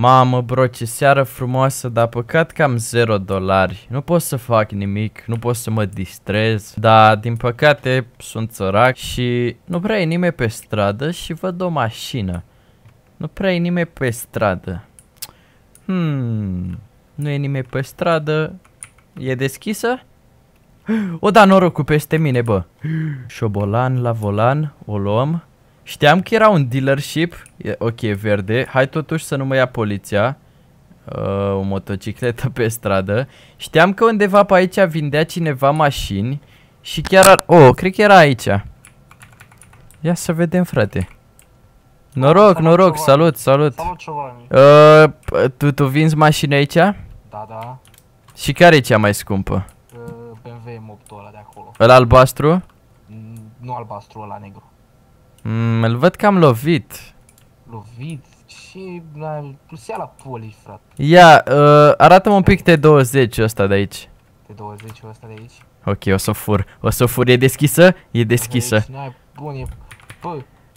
Mamă, bro, ce seară frumoasă, dar păcat că am 0 dolari. Nu pot să fac nimic, nu pot să mă distrez, dar din păcate sunt sărac și nu prea e nimeni pe stradă și văd o mașină. Nu prea e nimeni pe stradă. Nu e nimeni pe stradă. E deschisă? O, da, norocul peste mine, bă. Șobolan la volan, o luăm. Știam că era un dealership. Ok, verde. Hai totuși să nu mă ia poliția. O motocicletă pe stradă. Știam că undeva pe aici vindea cineva mașini. Și chiar ar... Oh, cred că era aici. Ia să vedem, frate. Noroc, noroc, salut, salut. Tu vinzi mașini aici? Da, da. Și care e cea mai scumpă? BMW M8-ul ăla de acolo. Ăla albastru? Nu albastru, ăla negru. Îl văd că am lovit. Lovit? Și plus ia la poli, frate. Ia, arată-mă un pic T20-ul ăsta de aici. T20-ul ăsta de aici? Ok, o să fur. O să fur. E deschisă? E deschisă.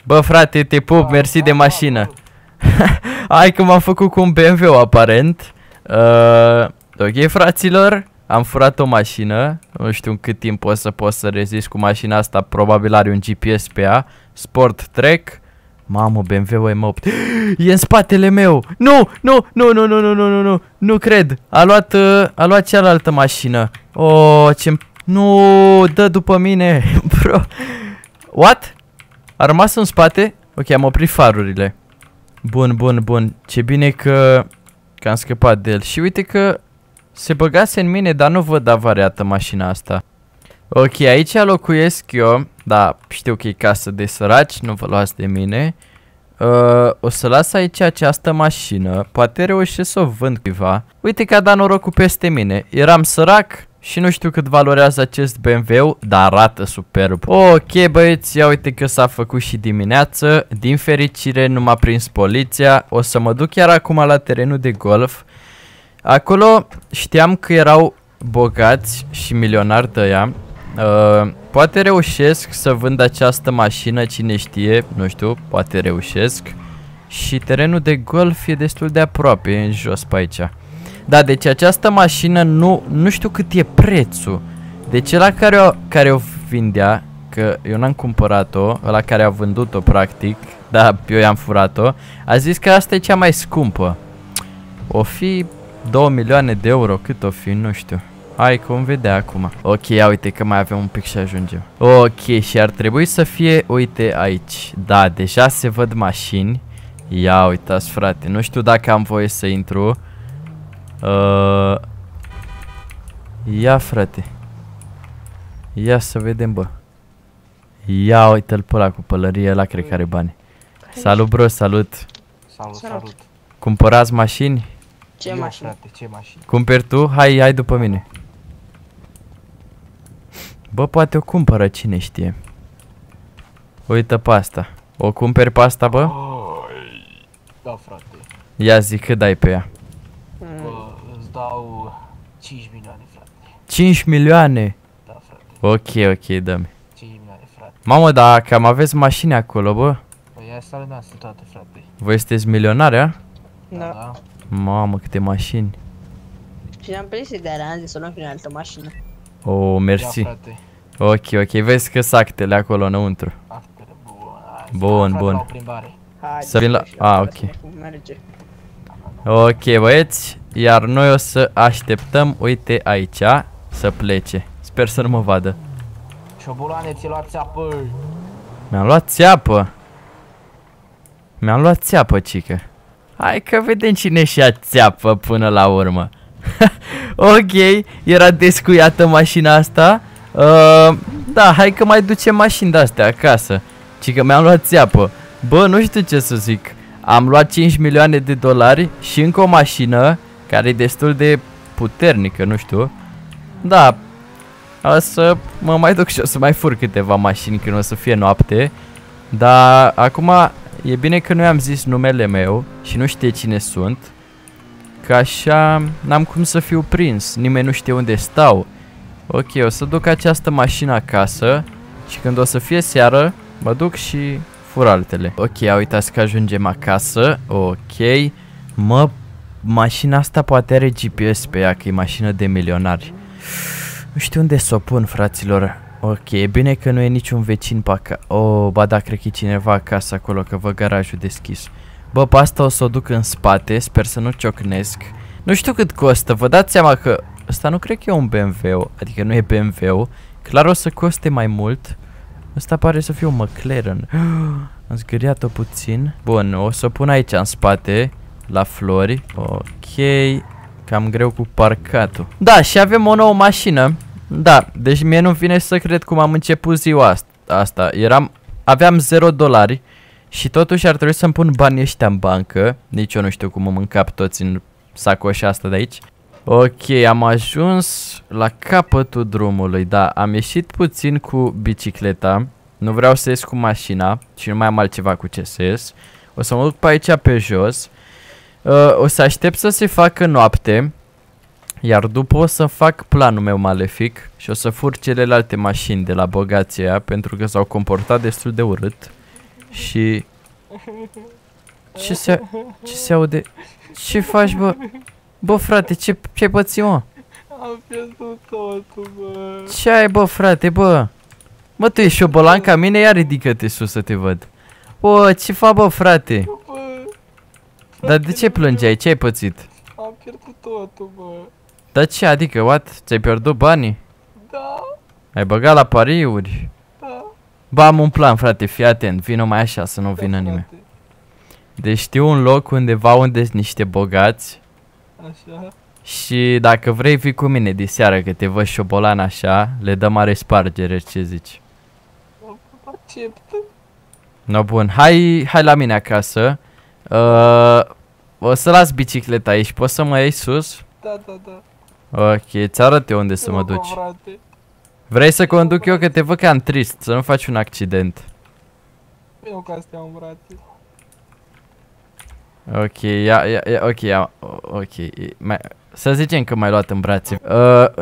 Bă, frate, te pup, mersi de mașină. Hai că m-am făcut cu un BMW, aparent. Ok, fraților. Am furat o mașină, nu știu în cât timp o să pot să rezist cu mașina asta, probabil are un GPS pe ea. Sport Track. Mamă, BMW M8. E în spatele meu. Nu, nu, nu, nu, nu, nu, nu, nu, nu. Nu cred. A luat cealaltă mașină. O, ce... Nu, dă după mine, bro. What? A rămas în spate? Ok, am oprit farurile. Bun, bun, bun. Ce bine că am scăpat de el. Și uite că se băgase în mine, dar nu văd avariată mașina asta. Ok, aici locuiesc eu. Da, știu că e casă de săraci, nu vă luați de mine. O să las aici această mașină. Poate reușesc să o vând cuiva. Uite că a dat norocul peste mine. Eram sărac și nu știu cât valorează acest BMW, dar arată superb. Ok, băieți, ia uite că s-a făcut și dimineață. Din fericire nu m-a prins poliția. O să mă duc chiar acum la terenul de golf. Acolo știam că erau bogați și milionari de ea. Poate reușesc să vând această mașină, cine știe, nu știu, poate reușesc. Și terenul de golf e destul de aproape, în jos pe aici. Da, deci această mașină nu știu cât e prețul. Deci ăla care o vindea, că eu n-am cumpărat-o, ăla care a vândut-o practic, da, eu i-am furat-o, a zis că asta e cea mai scumpă. O fi... 2 milioane de euro, cât o fi, nu știu. Hai că vom vedea acum. Ok, ia uite că mai avem un pic și ajungem. Ok, și ar trebui să fie, uite aici. Da, deja se văd mașini. Ia uitați, frate, nu știu dacă am voie să intru. Ia, frate. Ia să vedem, bă. Ia uite-l pe ăla cu pălărie, ăla cred că are bani. Salut, bro, salut. Salut, salut. Cumpărați mașini? Ce mașină? Frate, ce mașină? Cumperi tu? Hai, hai după mine. Bă, poate o cumpără, cine știe. Uită pe asta. O cumperi pe asta, bă? Da, frate. Ia zi, cât dai pe ea? Îți dau 5 milioane, frate. 5 milioane? Da, frate. Ok, ok, dă-mi. 5 milioane, frate. Mamă, dar cam aveți mașini acolo, bă? Păi, asta le dați toate, frate. Voi sunteți milionari, a? Da. Mamă, câte mașini. Și am prins ideea, am zis să luăm prin altă mașină. Oh, mersi. Ok, ok, vezi că sactele acolo înăuntru. Bun, bun. Să vin la... Ah, ok. Ok, băieți. Iar noi o să așteptăm, uite, aici, să plece. Sper să nu mă vadă. Șobolane, ți-ai luat țeapă. Mi-am luat țeapă. Mi-am luat țeapă, cică. Hai că vedem cine și-a țeapă până la urmă. Ok, era descuiată mașina asta. Da, hai că mai ducem mașini de-astea acasă. Ci că mi-am luat țeapă. Bă, nu știu ce să zic. Am luat 5 milioane de dolari și încă o mașină care e destul de puternică, nu știu. Da, o să mă mai duc și o să mai fur câteva mașini când o să fie noapte. Dar acum... E bine că nu i-am zis numele meu și nu știe cine sunt. Că așa n-am cum să fiu prins, nimeni nu știe unde stau. Ok, o să duc această mașină acasă și când o să fie seară, mă duc și fur altele. Ok, uitați că ajungem acasă, ok. Mă, mașina asta poate are GPS pe ea, că e mașină de milionari. Nu știu unde să o pun, fraților. Ok, e bine că nu e niciun vecin pe acasă. Oh, ba da, cred că e cineva acasă acolo, că văd garajul deschis. Bă, pe asta o să o duc în spate, sper să nu ciocnesc. Nu știu cât costă, vă dați seama că ăsta nu cred că e un BMW, adică nu e BMW. Clar o să coste mai mult. Ăsta pare să fie un McLaren. Am zgâriat-o puțin. Bun, o să o pun aici în spate, la flori. Ok, cam greu cu parcatul. Da, și avem o nouă mașină. Da, deci mie nu-mi vine să cred cum am început ziua asta. Aveam 0 dolari și totuși ar trebui să-mi pun banii ăștia în bancă. Nici eu nu știu cum îmi încap toți în sacoșa asta de aici. Ok, am ajuns la capătul drumului. Da, am ieșit puțin cu bicicleta. Nu vreau să ies cu mașina și nu mai am altceva cu ce să ies. O să mă duc pe aici pe jos. O să aștept să se facă noapte, iar după o să fac planul meu malefic și o să fur celelalte mașini de la bogații aia, pentru că s-au comportat destul de urât. Și... Ce se aude? Ce faci, bă? Bă, frate, ce-ai pățit, mă? Am pierdut totul, bă. Ce ai, bă, frate, bă? Mă, tu ești șobolan ca mine? Ia ridică-te sus să te văd. Bă, ce faci, bă, frate? Bă, dar de ce plângeai? Ce-ai pățit? Am pierdut totul, bă. Dar ce, adică, what? Ți-ai pierdut banii? Da. Ai băgat la pariuri? Da. Bă, am un plan, frate, fii atent. Vino mai așa, să nu vină nimeni. Deci știu un loc undeva unde sunt niște bogați. Așa. Și dacă vrei vii cu mine de seară, că te văd șobolan așa, le dă mare spargere, ce zici? Accept. No, bun, hai la mine acasă. O să las bicicleta aici, poți să mă iei sus? Da, da, da. Ok, ți-arăt eu unde să mă duci. Vrei să conduc eu, că te văd cam trist, să nu faci un accident. Eu ca astea am, frate. Ok, ok, să zicem că m-ai luat în brațe.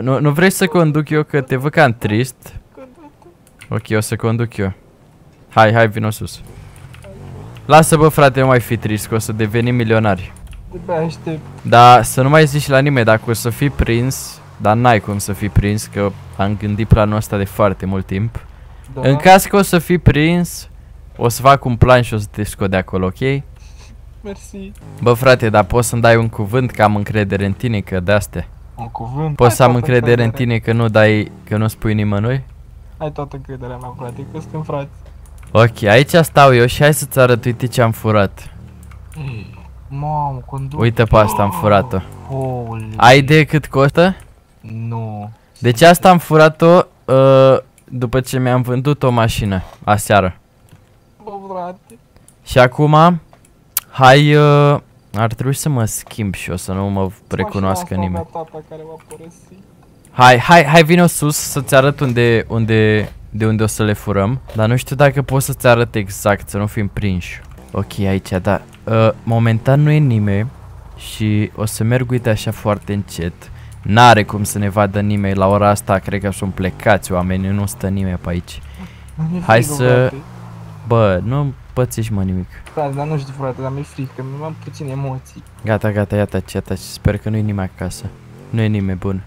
Nu vrei să conduc eu, că te văd cam trist? Ok, o să conduc eu. Hai, vino sus. Lasă, bă, frate, nu mai fi trist, că o să devenim milionari. Da, să nu mai zici la nimeni, dacă o să fii prins. Dar n-ai cum să fii prins, că am gândit planul ăsta de foarte mult timp. Da. În caz că o să fii prins, o să fac un plan și o să te scot de acolo, ok? Mersi. Bă, frate, dar poți să-mi dai un cuvânt, că am încredere în tine, că de-astea. Un cuvânt? Poți să am încredere în tine, că nu dai, că nu spui nimănui? Ai toată încrederea mea, frate, că suntem frați. Ok, aici stau eu și hai să-ți arăt, uite ce am furat. Mamă, conduc. Uite pe asta am furat-o. Ai idee cât costă? Nu. Deci asta am furat-o după ce mi-am vândut o mașină aseară. Bă, frate. Și acum... Hai, ar trebui să mă schimb și o să nu mă recunoască nimeni. Hai, vino sus să-ți arăt de unde o să le furăm. Dar nu știu dacă pot să-ți arăt exact, să nu fim prinși. Ok, aici, da. Momentan nu e nimeni și o să merg, uite, așa foarte încet. N-are cum să ne vadă nimeni la ora asta, cred că sunt plecați oamenii, nu stă nimeni pe aici. Hai să... Bă, nu... Pățești, mă, nimic. Frate, dar nu știu, frate, dar mi-e frică, mi-am puțin emoții. Gata, iată, sper că nu-i nimeni acasă. Nu e nimeni, bun.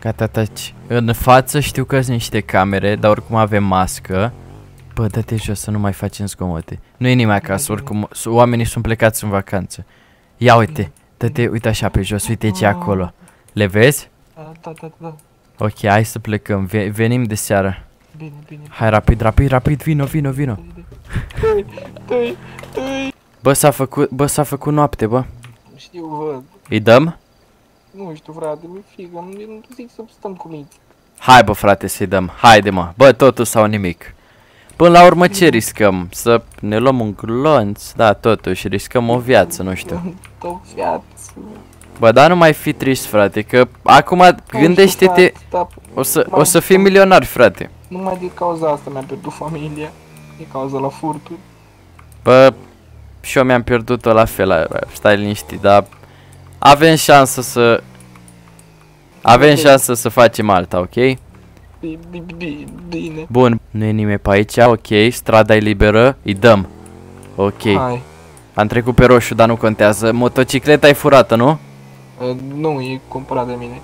Gata, taci. În față știu că sunt niște camere, dar oricum avem mască. Bă, dă-te jos să nu mai facem zgomote. Nu e nimeni acasă, oricum oamenii sunt plecați în vacanță. Ia uite, dă-te, uite așa pe jos, uite ce e acolo. Le vezi? Da. Ok, hai să plecăm, venim de seară. Bine. Hai, rapid, vino. Tăi. Bă, s-a făcut noapte, bă. Știu, văd. Îi dăm? Nu știu, frate, mi-e frică, nu zic să stăm cu minți. Hai, bă, frate, să-i dăm, haide, mă, bă, totul sau nimic. Până la urmă ce riscăm? Să ne luăm un glonț, da, totuși, riscăm o viață, nu știu. O viață. Bă, dar nu mai fi trist, frate, că acum gândește-te, o să fii milionar, frate. Numai din cauza asta mi-am pierdut familia, din cauza la furturi. Bă, și eu mi-am pierdut-o la fel, stai liniștit, dar avem șansă să... Avem șansă să facem alta, ok? Bine. Bun, nu e nimeni pe aici, ok, strada e liberă, îi dăm. Ok. Hai. Am trecut pe roșu, dar nu contează. Motocicleta e furată, nu? Nu, e cumpărat de mine.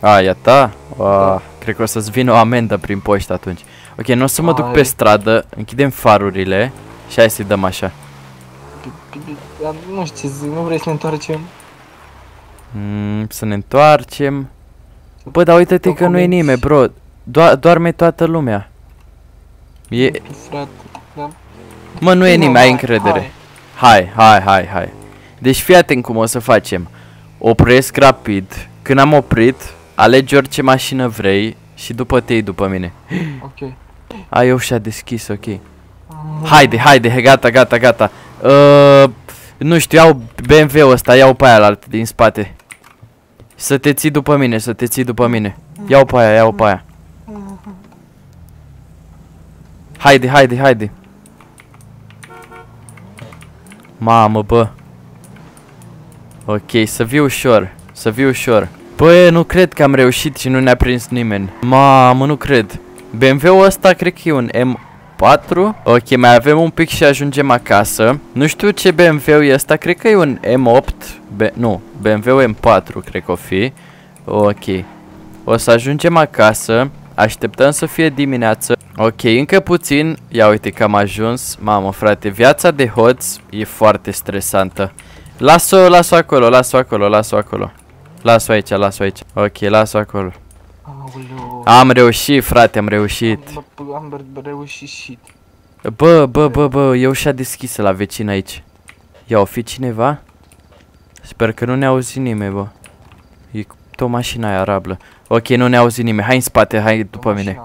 A, e a ta? Da. Cred că o să-ți vină o amendă prin poștă atunci. Ok, nu o să mă duc pe stradă, închidem farurile și hai să-i dăm așa. Dar nu știu, nu vrei să ne întoarcem? Să ne întoarcem. Bă, dar uite-te că nu e nimeni, bro. Doarme toată lumea. E... Mă, nu e nimeni, ai încredere. Hai. Deci fii atent cum o să facem. Opresc rapid. Când am oprit, alegi orice mașină vrei și după te iei după mine. Ok. Ai ușa deschisă, ok. Haide, gata. Nu știu, iau BMW-ul ăsta, iau pe aia altă din spate. Să te ții după mine, Iau pe aia, Haide. Mamă, bă. Ok, să vii ușor, Bă, nu cred că am reușit și nu ne-a prins nimeni. Mamă, nu cred. BMW-ul ăsta cred că e un M4. Ok, mai avem un pic și ajungem acasă. Nu știu ce BMW e ăsta, cred că e un M8. Nu, BMW M4 cred că o fi. Ok. O să ajungem acasă. Așteptăm să fie dimineață. Ok, încă puțin. Ia uite că am ajuns. Mamă, frate, viața de hoț e foarte stresantă. Las-o acolo, Las-o aici, Ok, las-o acolo. Aoleu. Am reușit, frate, am reușit. Bă, e ușa deschisă la vecin aici. Ia, o fi cineva? Sper că nu ne auzi nimeni, bă. E tot mașina aia rablă. Ok, nu ne auzi nimeni, hai în spate, hai după mine.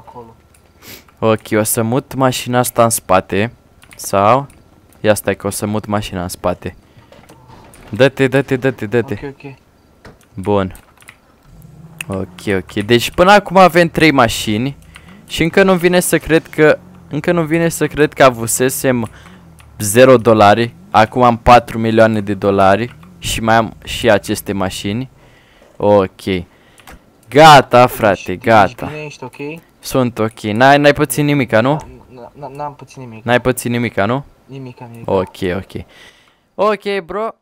Ok, o să mut mașina asta în spate. Sau? Ia stai că o să mut mașina în spate. Dă-te. Ok. Bun. Ok. Deci până acum avem 3 mașini și încă nu vine să cred că avusesem 0 dolari. Acum am 4 milioane de dolari și mai am și aceste mașini. Ok. Gata, frate, gata. Sunt ok. N-ai pățit nimica, nu? N-am pățit nimic. N-ai pățit nimica, nu? Nimica. Ok. Ok, bro.